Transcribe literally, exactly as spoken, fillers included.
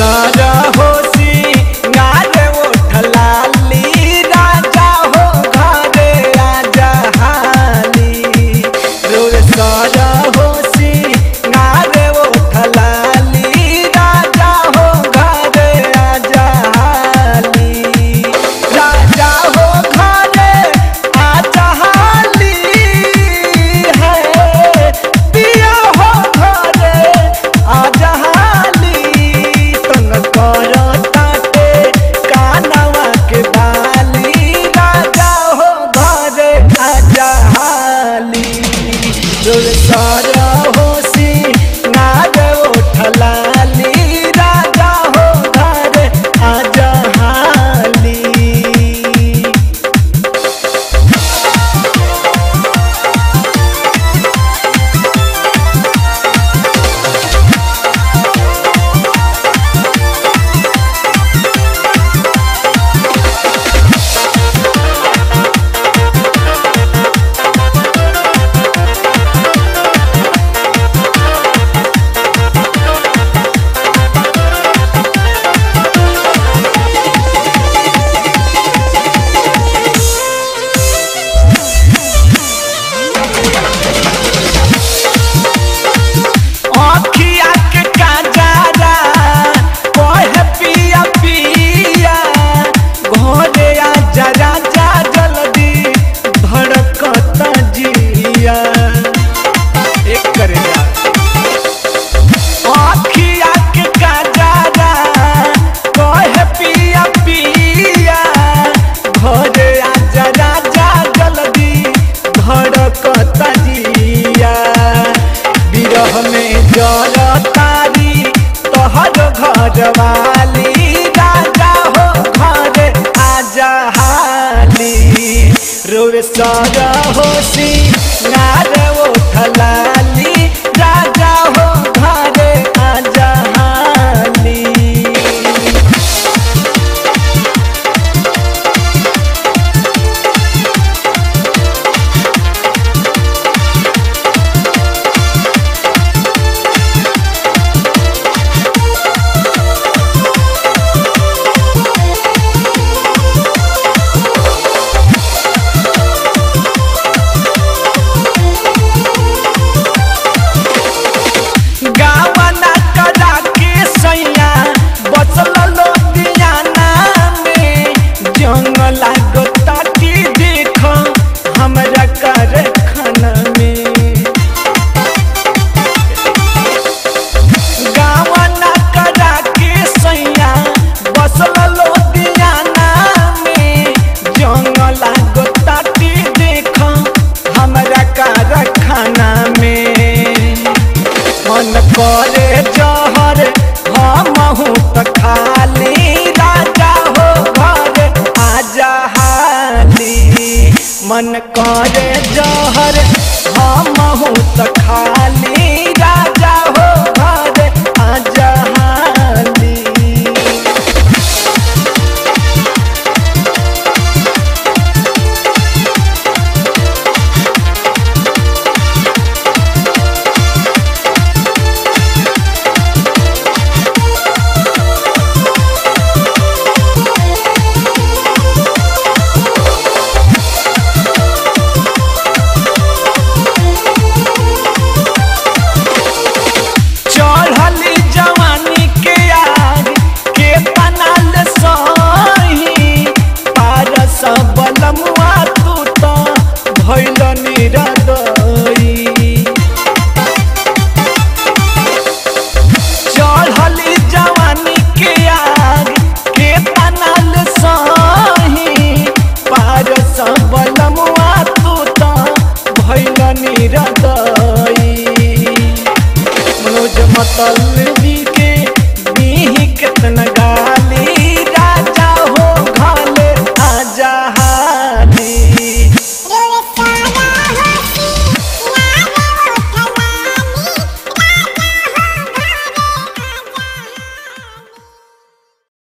राजा होसी नारे उठलाली राजा हो घरे राजा हाली रोल सारा होसी नारे उठलाली राजा हो घरे राजा हाली राजा हो घरे आजा हाली है पिया हो घरे आजा सारा होसी नारे उठलाली राजा हो घरे आजा हाली। घरवाली राजा हो घरे आजा हाली रोल सारा होसी नारे उठलाली राजा हो घरे आजा हाली। जहर हमहु त खाली राजा हो घरे आजा हाली मन करे जहर हमहु त खाली राजा हो घरे आजा हाली। मनोज मतलबी के नी कितना गा